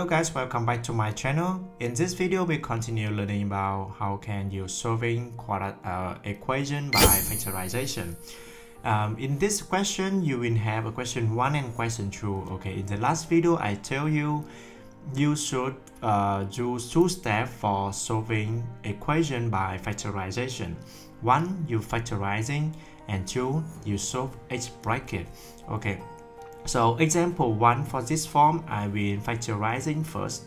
Hello guys, welcome back to my channel. In this video, we continue learning about how can you solving equation by factorization. In this question, you will have a question 1 and question 2. Okay, in the last video, I tell you, you should do two steps for solving equation by factorization. 1, you factorizing, and 2, you solve each bracket. Okay. So example 1 for this form, I will factorizing first.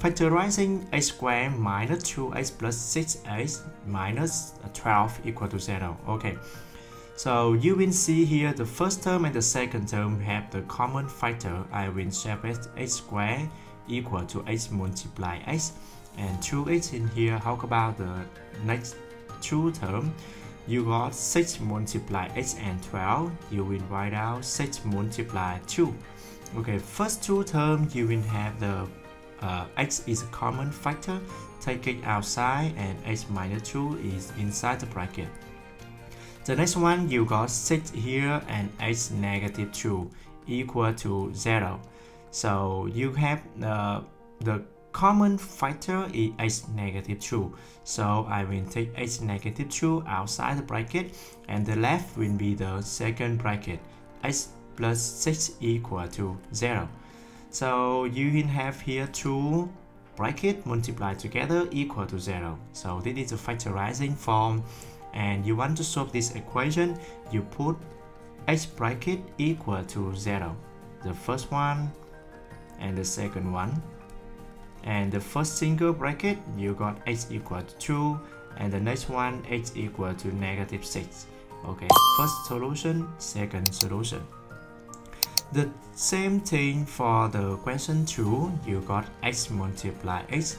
Factorizing a square minus 2x plus 6x minus 12 equal to 0. Okay, so you will see here the first term and the second term have the common factor. I will separate x square equal to x multiply x and 2x in here. How about the next two terms? You got 6 multiply x and 12, you will write out 6 multiply 2. Okay, first two terms you will have the x is a common factor, take it outside, and x minus 2 is inside the bracket. The next one you got 6 here and x negative 2 equal to 0. So you have the common factor is x negative 2, so I will take x negative 2 outside the bracket, and the left will be the second bracket, x plus 6 equal to 0. So you will have here two brackets multiplied together equal to 0. So this is the factorizing form, and you want to solve this equation, you put x bracket equal to 0, the first one and the second one. And the first single bracket you got x equal to 2, and the next one x equal to negative 6. Okay, first solution, second solution. The same thing for the question 2, you got x multiply x,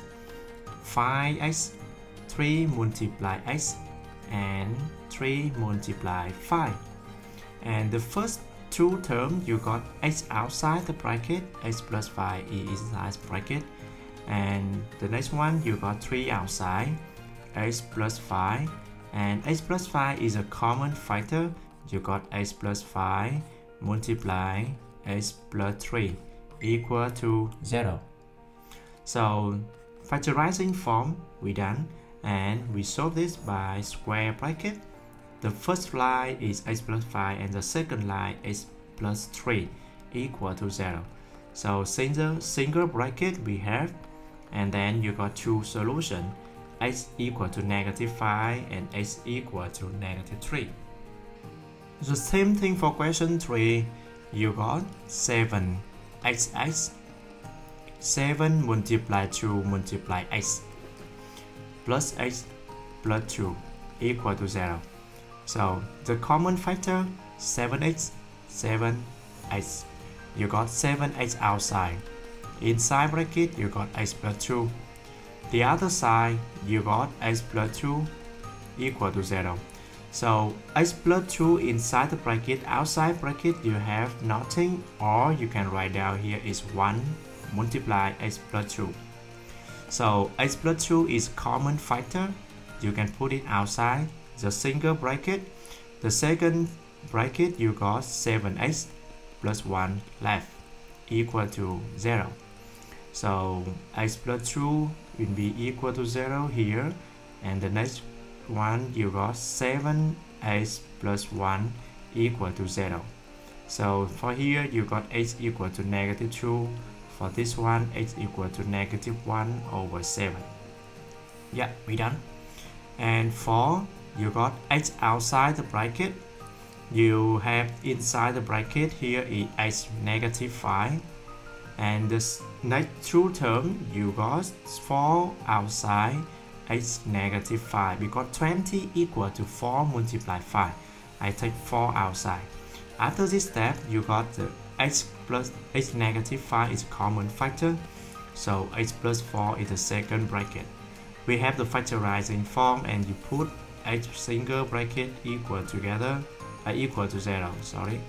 5x, 3 multiply x, and 3 multiply 5. And the first two terms you got x outside the bracket, x plus 5 is inside the bracket. And the next one you got 3 outside, x plus 5, and x plus 5 is a common factor, you got x plus 5 multiply x plus 3 equal to 0. So factorizing form we done, and we solve this by square bracket. The first line is x plus 5 and the second line is plus 3 equal to 0. So single bracket we have, and then you got two solutions, x equal to negative 5 and x equal to negative 3. The same thing for question 3, you got 7xx, 7 multiply 2 multiply x plus 2 equal to 0. So the common factor 7x, 7x, you got 7x outside. Inside bracket you got x plus 2. The other side you got x plus 2 equal to 0. So x plus 2 inside the bracket, outside bracket you have nothing, or you can write down here is 1 multiply x plus 2. So x plus 2 is common factor, you can put it outside the single bracket. The second bracket you got 7x plus 1 left equal to 0. So x plus 2 will be equal to 0 here, and the next one you got 7x plus 1 equal to 0. So for here you got x equal to negative 2, for this one x equal to negative 1 over 7. Yeah, we done. And 4, you got x outside the bracket, you have inside the bracket here is x negative 5, and this next two term you got 4 outside x negative 5, because 20 equal to 4 multiply 5. I take 4 outside. After this step you got the x plus x negative 5 is common factor, so x plus 4 is the second bracket. We have the factorizing form, and you put x single bracket equal to 0, sorry.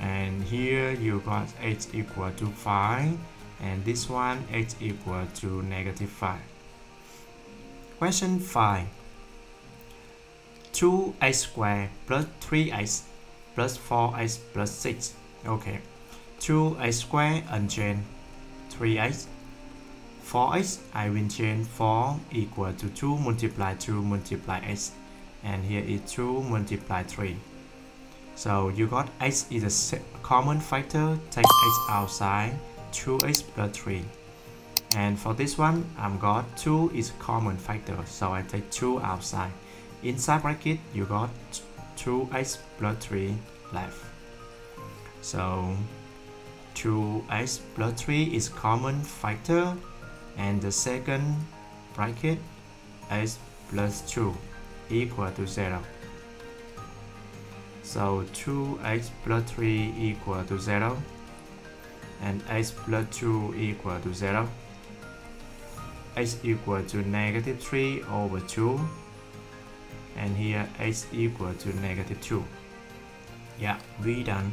And here you got x equal to 5, and this one x equal to negative 5. Question 5. 2x squared plus 3x plus 4x plus 6. Okay, 2x squared unchanged, 3x. 4x, I will change 4 equal to 2 multiply x. And here is 2 multiply 3. So you got x is a common factor, take x outside, 2x plus 3. And for this one, I've got 2 is common factor, so I take 2 outside. Inside bracket, you got 2x plus 3 left. So 2x plus 3 is common factor, and the second bracket, x plus 2 equal to 0. So 2x plus 3 equal to 0, and x plus 2 equal to 0. X equal to negative 3 over 2, and here x equal to negative 2. Yeah, we done.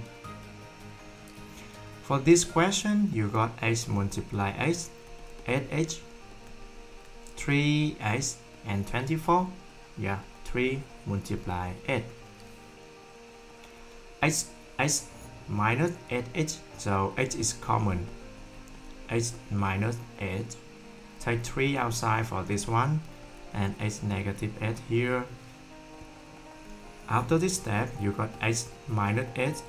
For this question, you got x multiply x, 8x, 3x, and 24. Yeah, 3 multiply 8. X minus 8x, so x is common, x minus 8, take 3 outside for this one, and x negative 8 here. After this step, you got x minus 8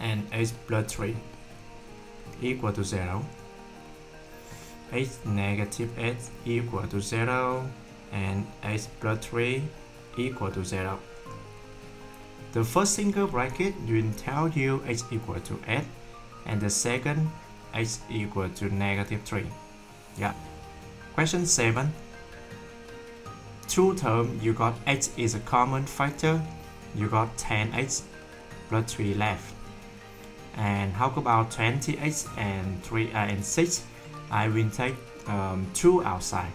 and x plus 3 equal to 0, x negative 8 equal to 0, and x plus 3 equal to 0. The first single bracket will tell you x equal to 8, and the second x equal to negative 3. Yeah. Question 7. Two term, you got x is a common factor, you got 10x plus 3 left. And how about 20x and 3 and 6? I will take 2 outside.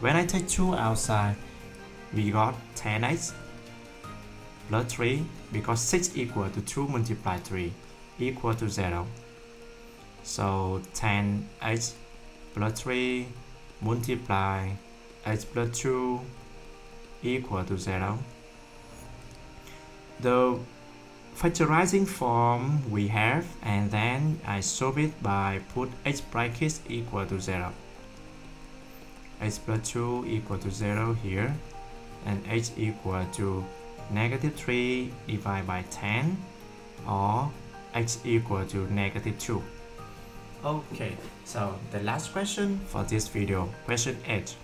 When I take 2 outside, we got 10x plus 3, because 6 equal to 2 multiply 3 equal to 0. So 10x plus 3 multiply x plus 2 equal to 0. The factorizing form we have, and then I solve it by put x brackets equal to 0. X plus 2 equal to 0 here, and x equal to negative 3 divided by 10, or x equal to negative 2. Okay, so the last question for this video, question 8.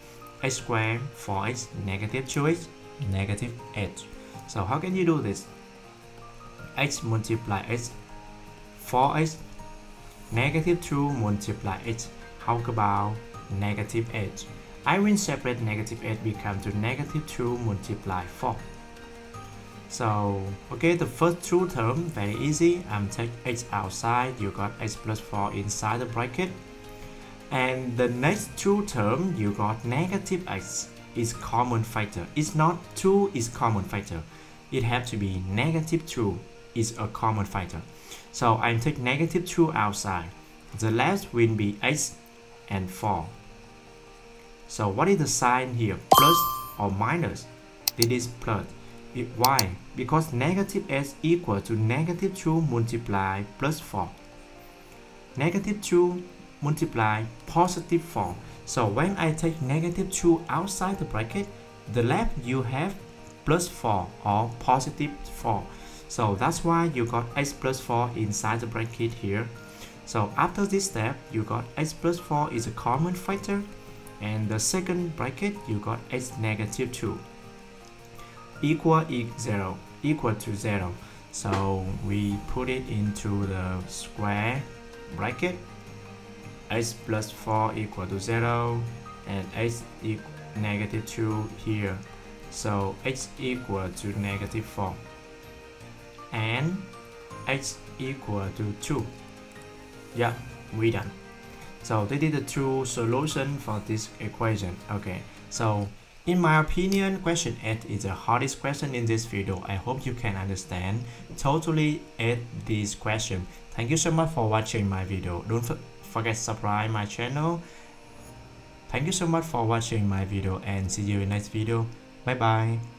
X squared, 4x, negative 2x, negative 8. So how can you do this? X multiply x, 4x, negative 2 multiply x. How about negative 8? I will separate negative 8 become to negative 2 multiply 4. So, okay, the first two terms, very easy. I'm take x outside, you got x plus 4 inside the bracket. And the next two terms, you got negative x is common factor. It's not 2 is common factor. It has to be negative 2 is a common factor. So I take negative 2 outside. The left will be x and 4. So what is the sign here? Plus or minus? This is plus. Why? Because negative x equal to negative 2 multiply plus 4. Negative 2 multiply positive 4. So when I take negative 2 outside the bracket, the left you have plus 4 or positive 4. So that's why you got x plus 4 inside the bracket here. So after this step, you got x plus 4 is a common factor, and the second bracket you got x negative 2. Equal is 0, equal to 0. So we put it into the square bracket, x plus 4 equal to 0, and x equal negative 2 here. So x equal to negative 4, and x equal to 2. Yeah, we done. So this is the two solution for this equation. Okay, so in my opinion, question 8 is the hardest question in this video. I hope you can understand totally at this question. Thank you so much for watching my video. Don't forget to subscribe my channel. Thank you so much for watching my video, and see you in next video. Bye bye.